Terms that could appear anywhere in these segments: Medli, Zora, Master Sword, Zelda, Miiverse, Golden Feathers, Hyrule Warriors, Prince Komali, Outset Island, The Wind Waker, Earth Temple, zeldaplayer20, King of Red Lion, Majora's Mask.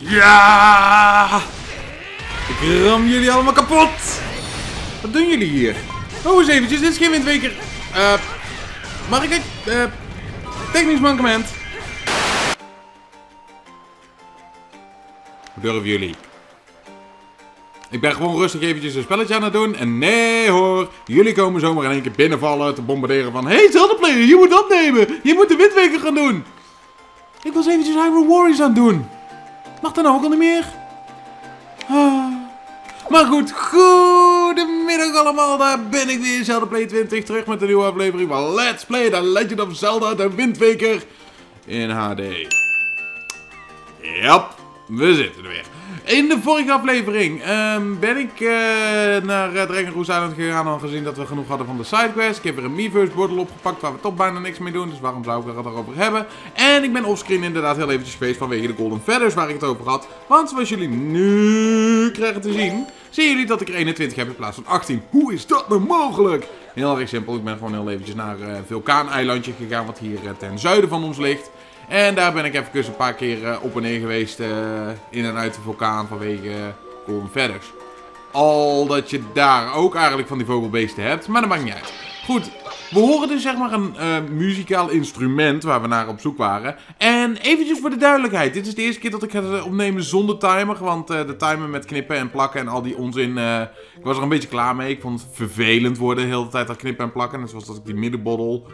Ja! Ik ram jullie allemaal kapot! Wat doen jullie hier? Oh, eens eventjes, dit is geen Wind Waker. Mag ik technisch mankement. Hoe durven jullie? Ik ben gewoon rustig eventjes een spelletje aan het doen. En nee hoor, jullie komen zomaar in één keer binnenvallen te bombarderen van... Hé, Zelda-player, je moet dat nemen! Je moet de Wind Waker gaan doen! Ik was eventjes Hyrule Warriors aan het doen. Mag dat nou ook al niet meer? Ah. Maar goed, goedemiddag allemaal. Daar ben ik weer, Zelda-player 20, terug met een nieuwe aflevering van Let's Play The Legend of Zelda, de Wind Waker in HD. Jap, we zitten er weer. In de vorige aflevering ben ik naar Dragon Roost Island gegaan, al gezien dat we genoeg hadden van de sidequest. Ik heb weer een Miiverse bordel opgepakt waar we toch bijna niks mee doen, dus waarom zou ik het erover hebben? En ik ben offscreen inderdaad heel eventjes geweest vanwege de Golden Feathers waar ik het over had. Want zoals jullie nu krijgen te zien, zien jullie dat ik er 21 heb in plaats van 18. Hoe is dat nou mogelijk? Heel erg simpel, ik ben gewoon heel eventjes naar een vulkaaneilandje gegaan wat hier ten zuiden van ons ligt. En daar ben ik even een paar keer op en neer geweest in en uit de vulkaan vanwege Golden Feathers. Al dat je daar ook eigenlijk van die vogelbeesten hebt, maar dat maakt niet uit. Goed, we horen dus zeg maar een muzikaal instrument waar we naar op zoek waren. En eventjes voor de duidelijkheid, dit is de eerste keer dat ik het opnemen zonder timer. Want de timer met knippen en plakken en al die onzin, ik was er een beetje klaar mee. Ik vond het vervelend worden de hele tijd aan knippen en plakken. Net zoals dat ik die middenboddel...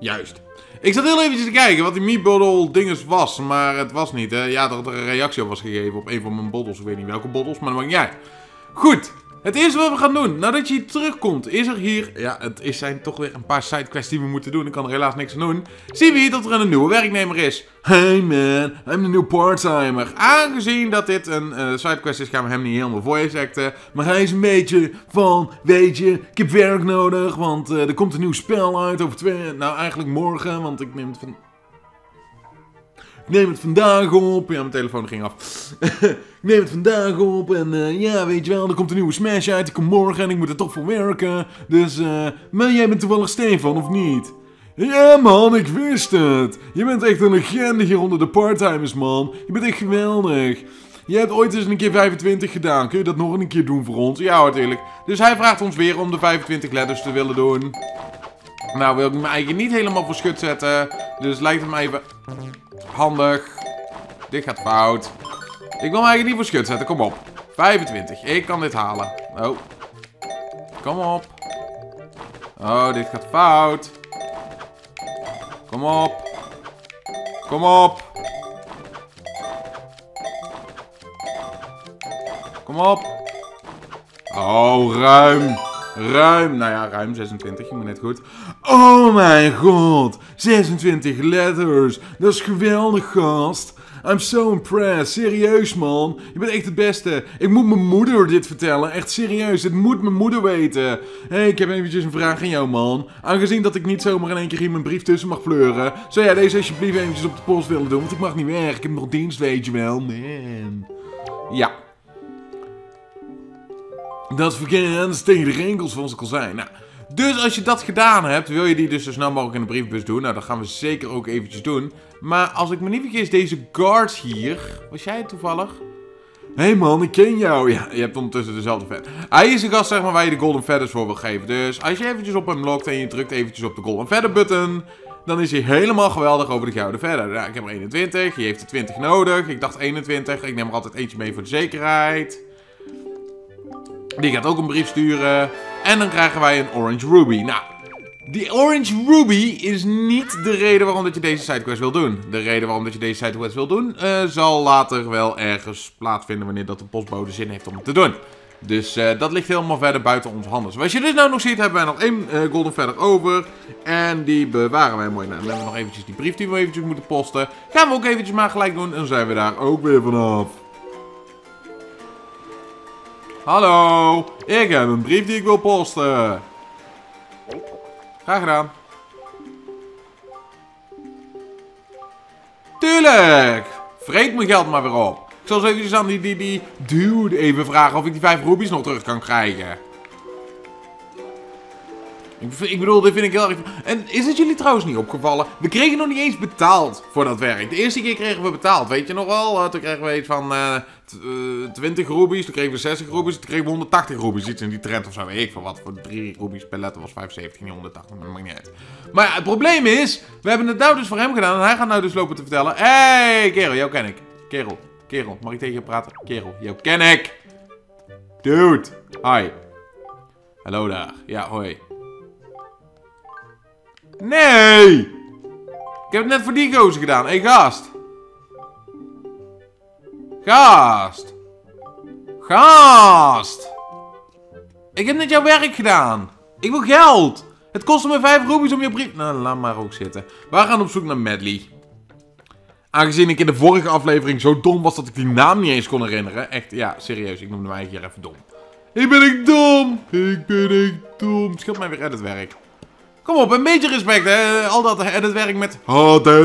Juist. Ik zat heel eventjes te kijken wat die Miiboddel dinges was, maar het was niet. Hè? Ja, dat er een reactie op was gegeven op een van mijn boddels. Ik weet niet welke boddels, maar dat maakt niet uit. Goed. Het eerste wat we gaan doen, nadat je hier terugkomt, is er hier... Ja, het zijn toch weer een paar sidequests die we moeten doen. Ik kan er helaas niks aan doen. Zien we hier dat er een nieuwe werknemer is. Hey man, I'm the new part-timer. Aangezien dat dit een sidequest is, gaan we hem niet helemaal voice acten. Maar hij is een beetje van, weet je, ik heb werk nodig. Want er komt een nieuw spel uit over twee... Nou, eigenlijk morgen, want ik neem het van... Ik neem het vandaag op. Ja, mijn telefoon ging af. Ik neem het vandaag op. En ja, weet je wel, er komt een nieuwe Smash uit. Ik kom morgen en ik moet er toch voor werken. Dus, maar jij bent toevallig Stefan, of niet? Ja man, ik wist het. Je bent echt een legende hier onder de parttimers, man. Je bent echt geweldig. Je hebt ooit eens een keer 25 gedaan. Kun je dat nog een keer doen voor ons? Ja, natuurlijk. Dus hij vraagt ons weer om de 25 letters te willen doen. Nou, wil ik mijn eigen niet helemaal voor schut zetten. Dus lijkt het mij even... Handig. Dit gaat fout. Ik wil me eigenlijk niet voor schut zetten. Kom op. 25. Ik kan dit halen. Oh. Kom op. Oh, dit gaat fout. Kom op. Kom op. Kom op. Oh, ruim. Ruim. Nou ja, ruim 26. Je moet net goed. Oh mijn god, 26 letters, dat is geweldig gast. I'm so impressed, serieus man, je bent echt het beste. Ik moet mijn moeder dit vertellen, echt serieus, dit moet mijn moeder weten. Hé, ik heb eventjes een vraag aan jou man. Aangezien dat ik niet zomaar in één keer hier mijn brief tussen mag fleuren, zou jij deze alsjeblieft eventjes op de post willen doen, want ik mag niet weg, ik heb nog dienst weet je wel, man. Ja. Dat is tegen de rinkels van zijn kozijn, nou. Dus als je dat gedaan hebt, wil je die dus zo snel mogelijk in de briefbus doen. Nou, dat gaan we zeker ook eventjes doen. Maar als ik me niet vergis, deze guard hier... Was jij toevallig? Hé hey man, ik ken jou. Ja, je hebt ondertussen dezelfde vet. Hij is de gast, zeg maar, waar je de Golden Feathers voor wil geven. Dus als je eventjes op hem lokt en je drukt eventjes op de Golden Feather button... Dan is hij helemaal geweldig over de gouden verder. Nou, ik heb er 21. Je heeft er 20 nodig. Ik dacht 21. Ik neem er altijd eentje mee voor de zekerheid. Die gaat ook een brief sturen... En dan krijgen wij een Orange Ruby. Nou, die Orange Ruby is niet de reden waarom dat je deze sidequest wil doen. De reden waarom dat je deze sidequest wil doen zal later wel ergens plaatsvinden wanneer dat de postbode zin heeft om het te doen. Dus dat ligt helemaal verder buiten onze handen. Zoals je dus nou nog ziet, hebben wij nog één golden verder over. En die bewaren wij mooi. Nou, dan hebben we nog eventjes die brief die we eventjes moeten posten. Gaan we ook eventjes maar gelijk doen en dan zijn we daar ook weer vanaf. Hallo, ik heb een brief die ik wil posten. Graag gedaan. Tuurlijk! Vreet mijn geld maar weer op. Ik zal eens even aan die dude even vragen of ik die 5 rubies nog terug kan krijgen. Ik bedoel, dit vind ik heel erg... En is het jullie trouwens niet opgevallen? We kregen nog niet eens betaald voor dat werk. De eerste keer kregen we betaald, weet je nog wel? Toen kregen we iets van 20 rubies, toen kregen we 60 rubies, toen kregen we 180 rubies. Iets in die trend of zo, weet ik van wat. Voor 3 rubies per letter was 75, niet 180, maar dat maakt niet uit. Maar ja, het probleem is, we hebben het nou dus voor hem gedaan en hij gaat nou dus lopen te vertellen... Hé, hey, kerel, jou ken ik. Kerel, mag ik tegen je praten? Kerel, jou ken ik. Dude, hi. Hallo daar. Ja, hoi. Nee! Ik heb het net voor die gozer gedaan. Hé, hey, gast. Gast! Ik heb net jouw werk gedaan. Ik wil geld. Het kostte me 5 rubies om je brief... Nou, laat maar ook zitten. We gaan op zoek naar Medli. Aangezien ik in de vorige aflevering zo dom was dat ik die naam niet eens kon herinneren. Echt, ja, serieus. Ik noemde mij hier even dom. Ik ben echt dom. Scheelt mij weer editwerk. Kom op, een beetje respect, hè. Al dat editwerk met HD. Dat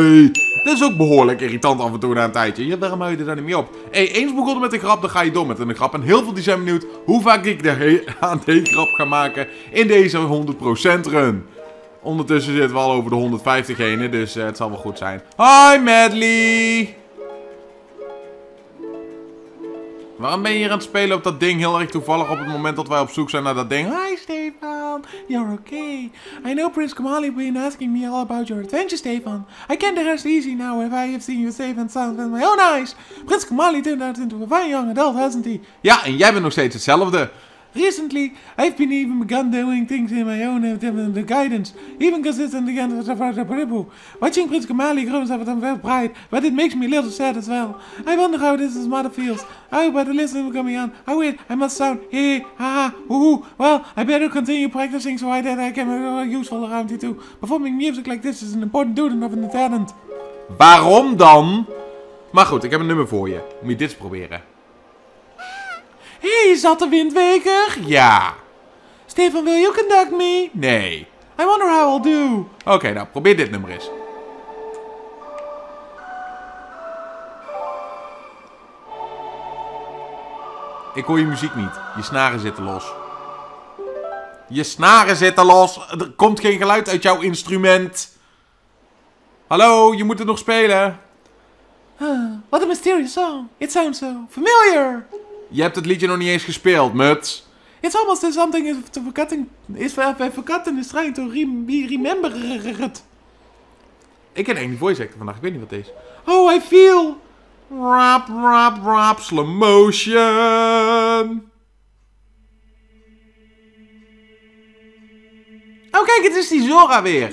is ook behoorlijk irritant af en toe na een tijdje. Ja, daarom hou je er daar niet mee op. Hé, eens begonnen met een grap, dan ga je door met een grap. En heel veel die zijn benieuwd hoe vaak ik de HD-grap ga maken in deze 100% run. Ondertussen zitten we al over de 150 heen, dus het zal wel goed zijn. Hi, Medli! Waarom ben je hier aan het spelen op dat ding? Heel erg toevallig op het moment dat wij op zoek zijn naar dat ding. Hi, Stefan. You're okay. I know Prince Komali been asking me all about your adventure, Stefan. I can the rest easy now if I have seen you safe and sound with my own eyes. Prince Komali turned out into a fine young adult, hasn't he? Ja, en jij bent nog steeds hetzelfde. Recently, I've been even begun doing things in my own guidance, even consistently against the Prabhu. Watching Prince Komali grows up with a pride, but it makes me a little sad as well. I wonder how this is mother feels. Oh, but the listeners will coming on. Oh wait, I must sound hey, haha, woohoo. Well, I better continue practicing so that I can be useful around you too. Performing music like this is an important duty of an talent. Waarom dan? Maar goed, ik heb een nummer voor je. Moet je dit eens proberen. Hey, is dat de Wind Waker? Ja. Stefan, wil je conduct me? Nee. I wonder how I'll do. Oké, nou, probeer dit nummer eens. Ik hoor je muziek niet. Je snaren zitten los. Je snaren zitten los. Er komt geen geluid uit jouw instrument. Hallo, je moet het nog spelen. What a mysterious song. It sounds so familiar. Je hebt het liedje nog niet eens gespeeld, muts. It's almost as something is forgotten is trying to remember it. Ik ken één die voice actor vandaag, ik weet niet wat het is. Oh, I feel... Rap, slow motion. Oh, kijk, het is die Zora weer.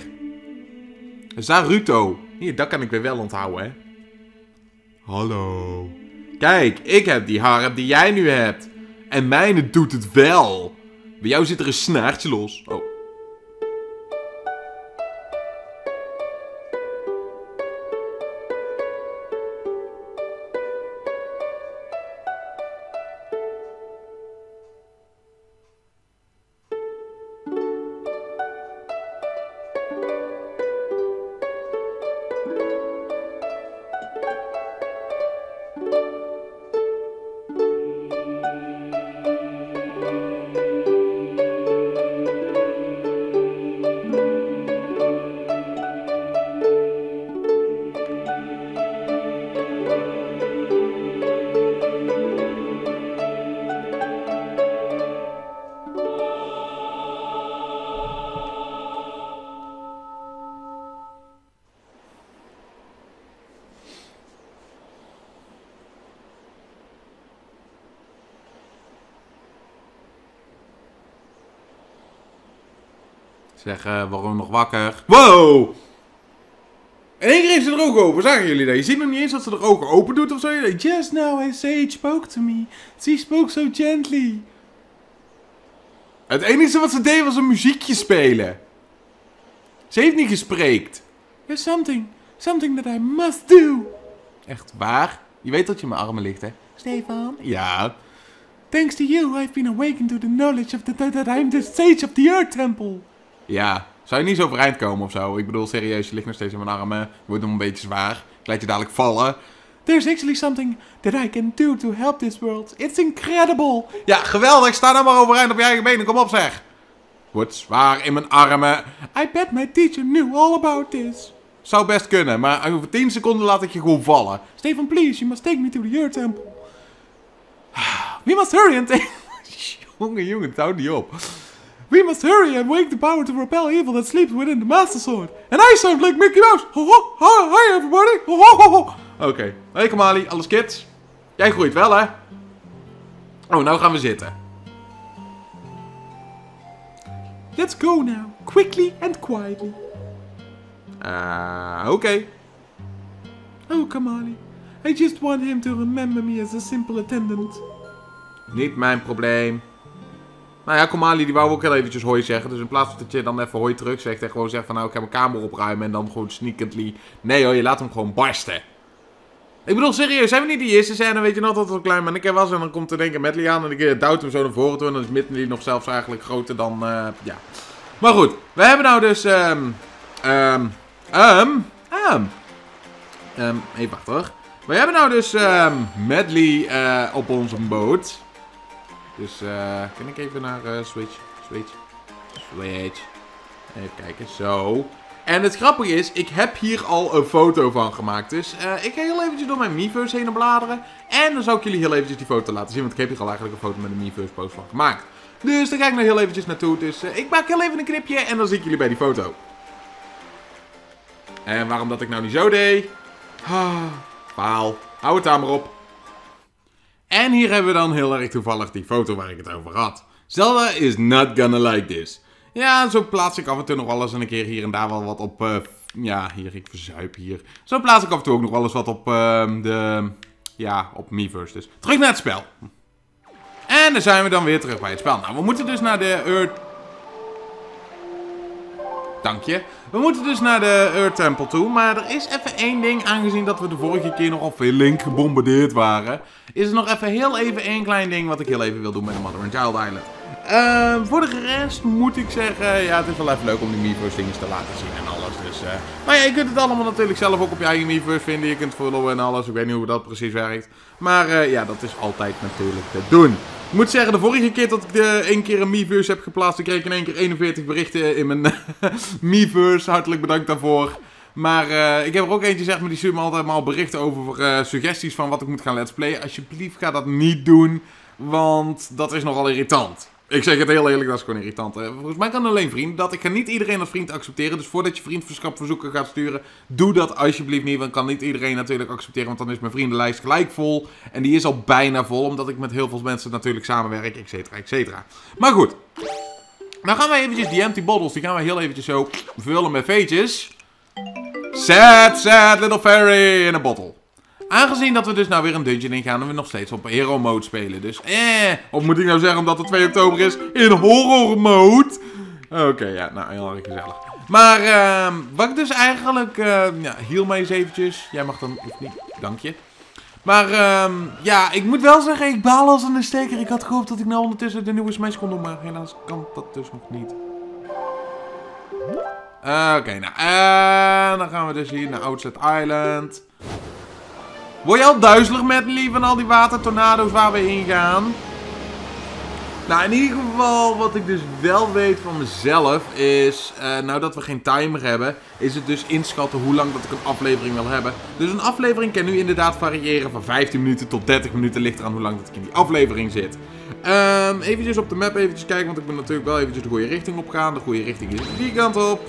Zaruto. Hier, dat kan ik weer wel onthouden, hè. Hallo. Kijk, ik heb die harp die jij nu hebt. En mijne doet het wel. Bij jou zit er een snaartje los. Oh. Zeggen, waarom nog wakker? Wow! In één keer heeft ze er ook open, zagen jullie dat? Je ziet nog niet eens dat ze er ook open doet of zo. Just now a sage spoke to me. She spoke so gently. Het enige wat ze deed was een muziekje spelen. Ze heeft niet gespreekt. There's something that I must do. Echt waar? Je weet dat je in mijn armen ligt, hè? Stefan? Ja. Thanks to you, I've been awakened to the knowledge of that I'm the sage of the Earth Temple. Ja, zou je niet zo overeind komen of zo? Ik bedoel, serieus, je ligt nog steeds in mijn armen. Je wordt nog een beetje zwaar. Ik laat je dadelijk vallen. There's actually something that I can do to help this world. It's incredible. Ja, geweldig. Sta nou maar overeind op je eigen benen. Kom op, zeg. Wordt zwaar in mijn armen. I bet my teacher knew all about this. Zou best kunnen, maar over 10 seconden laat ik je gewoon vallen. Stefan, please, you must take me to the Earth Temple. We must hurry and take... jongen, het houdt niet op. We must hurry and wake the power to repel evil that sleeps within the Master Sword. And I sound like Mickey Mouse. Ho, ho, ho, hi everybody. Oké. Hey Komali, alles kids? Jij groeit wel, hè? Oh, nou gaan we zitten. Let's go now. Quickly and quietly. Oké. Oh, Komali. I just want him to remember me as a simple attendant. Niet mijn probleem. Nou ja, Komali die wou ook heel eventjes hoi zeggen. Dus in plaats van dat je dan even hoi terug zegt en gewoon zegt van nou ik ga mijn kamer opruimen en dan gewoon sneakendly. Nee hoor, je laat hem gewoon barsten. Ik bedoel serieus, zijn we niet die eerste scène, weet je nog dat het een klein mannetje was en dan komt er denk ik Medli aan en ik duwt hem zo naar voren toe en dan is Medli nog zelfs eigenlijk groter dan, ja. Maar goed, we hebben nou dus, even wacht hoor. We hebben nou dus Medli op onze boot. Dus kan ik even naar Switch. Even kijken, zo. En het grappige is, ik heb hier al een foto van gemaakt. Dus ik ga heel eventjes door mijn Miiverse heen bladeren. En dan zou ik jullie heel eventjes die foto laten zien. Want ik heb hier al eigenlijk een foto met een Miiverse post van gemaakt. Dus daar ga ik nog heel eventjes naartoe. Dus ik maak heel even een knipje en dan zie ik jullie bij die foto. En waarom dat ik nou niet zo deed? Paal. Hou het daar maar op. En hier hebben we dan heel erg toevallig die foto waar ik het over had. Zelda is not gonna like this. Ja, zo plaats ik af en toe nog wel eens een keer hier en daar wel wat op... ja, hier, ik verzuip hier. Zo plaats ik af en toe ook nog wel eens wat op ja, op Miiverse dus. Terug naar het spel. En dan zijn we dan weer terug bij het spel. Nou, we moeten dus naar de Earth... Dank je. We moeten dus naar de Earth Temple toe, maar er is even één ding, aangezien dat we de vorige keer nogal veel Link gebombardeerd waren, is er nog even heel even één klein ding wat ik heel even wil doen met de Mother and Child Island. Voor de rest moet ik zeggen, ja, het is wel even leuk om die Miiverse dingen te laten zien en alles, dus... maar ja, je kunt het allemaal natuurlijk zelf ook op je eigen Miiverse vinden, je kunt followen en alles, ik weet niet hoe dat precies werkt. Maar ja, dat is altijd natuurlijk te doen. Ik moet zeggen, de vorige keer dat ik één keer een Miiverse heb geplaatst, ik kreeg in één keer 41 berichten in mijn Miiverse. Hartelijk bedankt daarvoor. Maar ik heb er ook eentje, zeg maar, die stuurt me altijd maar al berichten over suggesties van wat ik moet gaan let's playen. Alsjeblieft, ga dat niet doen, want dat is nogal irritant. Ik zeg het heel eerlijk, dat is gewoon irritant. Volgens mij kan alleen vrienden dat. Ik ga niet iedereen als vriend accepteren. Dus voordat je vriendschapverzoeken gaat sturen, doe dat alsjeblieft niet. Want kan niet iedereen natuurlijk accepteren. Want dan is mijn vriendenlijst gelijk vol. En die is al bijna vol. Omdat ik met heel veel mensen natuurlijk samenwerk, et cetera, et cetera. Maar goed. Nou gaan wij eventjes die empty bottles. Die gaan wij heel eventjes zo vullen met veetjes. Sad, sad little fairy in a bottle. Aangezien dat we dus nou weer een dungeon ingaan en we nog steeds op hero mode spelen. Dus of moet ik nou zeggen omdat het 2 oktober is in horror mode? Oké, ja, nou heel erg gezellig. Maar wat ik dus eigenlijk, ja, heal mij eens eventjes. Jij mag dan, of niet, dank je. Maar ja, ik moet wel zeggen, ik baal als een steker. Ik had gehoopt dat ik nou ondertussen de nieuwe Smash kon doen, maar helaas kan dat dus nog niet. Oké, nou, dan gaan we dus hier naar Outset Island. Word je al duizelig, Medli, van al die watertornado's waar we in gaan? Nou, in ieder geval, wat ik dus wel weet van mezelf is... nou dat we geen timer hebben, is het dus inschatten hoe lang dat ik een aflevering wil hebben. Dus een aflevering kan nu inderdaad variëren van 15 minuten tot 30 minuten. Ligt eraan hoe lang dat ik in die aflevering zit. Eventjes op de map eventjes kijken, want ik moet natuurlijk wel eventjes de goede richting op gaan. De goede richting is die kant op.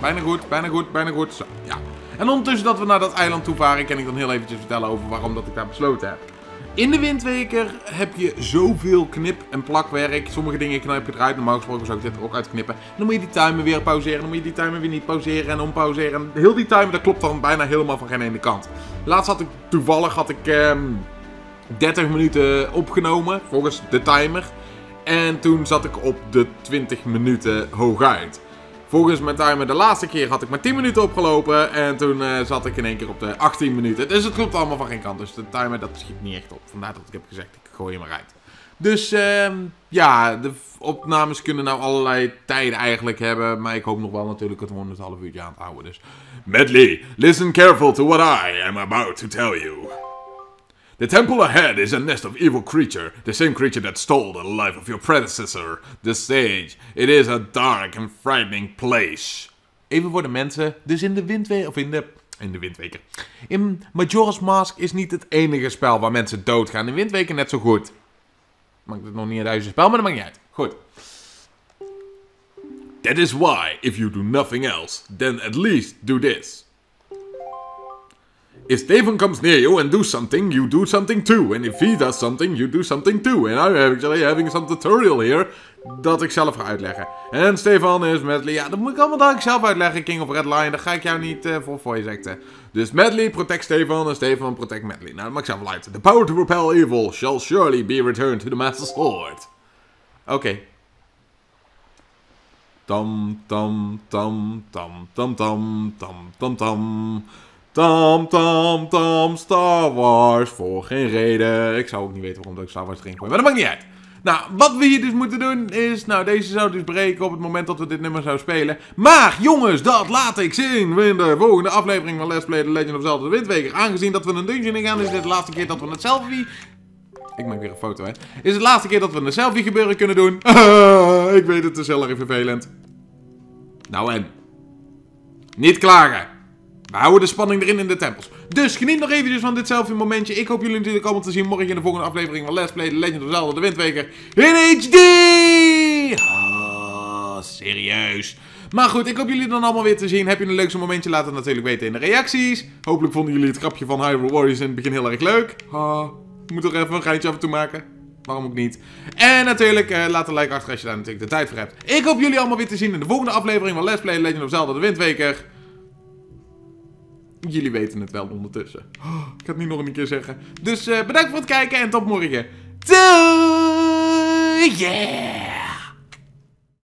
Bijna goed, bijna goed, bijna goed. Zo, ja. En ondertussen dat we naar dat eiland toe varen, kan ik dan heel eventjes vertellen over waarom dat ik daar besloten heb. In de Wind Waker heb je zoveel knip- en plakwerk. Sommige dingen knip je eruit, normaal gesproken zou ik dit er ook uitknippen. En dan moet je die timer weer pauzeren, dan moet je die timer weer niet pauzeren en onpauzeren. En heel die timer, dat klopt dan bijna helemaal van geen ene kant. Laatst had ik toevallig 30 minuten opgenomen, volgens de timer. En toen zat ik op de 20 minuten hooguit. Volgens mijn timer de laatste keer had ik maar 10 minuten opgelopen en toen zat ik in één keer op de 18 minuten. Dus het klopt allemaal van geen kant. Dus de timer dat schiet niet echt op. Vandaar dat ik heb gezegd, ik gooi hem eruit. Dus ja, de opnames kunnen nou allerlei tijden eigenlijk hebben. Maar ik hoop nog wel natuurlijk het 1,5 uurtje aan te houden. Dus Medli, listen careful to what I am about to tell you. The temple ahead is a nest of evil creature, the same creature that stole the life of your predecessor, the sage. It is a dark and frightening place. Even voor de mensen, dus in de Windweker, of in de Windweker. In Majora's Mask is niet het enige spel waar mensen doodgaan. In Windweker net zo goed. Maakt het nog niet het huidige spel, maar dat maakt niet uit. Goed. That is why, if you do nothing else, then at least do this. If Stefan comes near you and does something, you do something too. And if he does something, you do something too. And I'm actually having some tutorial here dat ik zelf ga uitleggen. En Stefan is Medli. Ja, dat moet ik allemaal dadelijk zelf uitleggen, King of Red Lion. Dat ga ik jou niet voor je zeggen. Dus Medli protect Stefan en Stefan protect Medli. Nou, dat maakt zelf wel uit. The power to repel evil shall surely be returned to the Master Sword. Oké. Okay. Tam, tam, tam, tam, tam, tam, tam, tam, tam. Tam, tam, tam, Star Wars, voor geen reden. Ik zou ook niet weten waarom dat ik Star Wars erin gooi, maar dat maakt niet uit. Nou, wat we hier dus moeten doen is, nou, deze zou dus breken op het moment dat we dit nummer zouden spelen. Maar, jongens, dat laat ik zien in de volgende aflevering van Let's Play The Legend of Zelda Wind Waker. Aangezien dat we een dungeon in gaan, is dit de laatste keer dat we een selfie... Ik maak weer een foto, hè. Is het laatste keer dat we een selfie gebeuren kunnen doen. Ik weet het, is heel erg vervelend. Nou en? Niet klagen. We houden de spanning erin in de tempels. Dus geniet nog eventjes van dit selfie momentje. Ik hoop jullie natuurlijk allemaal te zien morgen in de volgende aflevering van Let's Play The Legend of Zelda The Wind Waker in HD. Oh, serieus. Maar goed, ik hoop jullie dan allemaal weer te zien. Heb je een leukste momentje? Laat het natuurlijk weten in de reacties. Hopelijk vonden jullie het grapje van Hyrule Warriors in het begin heel erg leuk. Ik moet toch even een geintje af en toe maken. Waarom ook niet. En natuurlijk, laat een like achter als je daar natuurlijk de tijd voor hebt. Ik hoop jullie allemaal weer te zien in de volgende aflevering van Let's Play Legend of Zelda The Wind Waker. Jullie weten het wel ondertussen. Oh, ik ga het niet nog een keer zeggen. Dus bedankt voor het kijken en tot morgen. Doei! Yeah!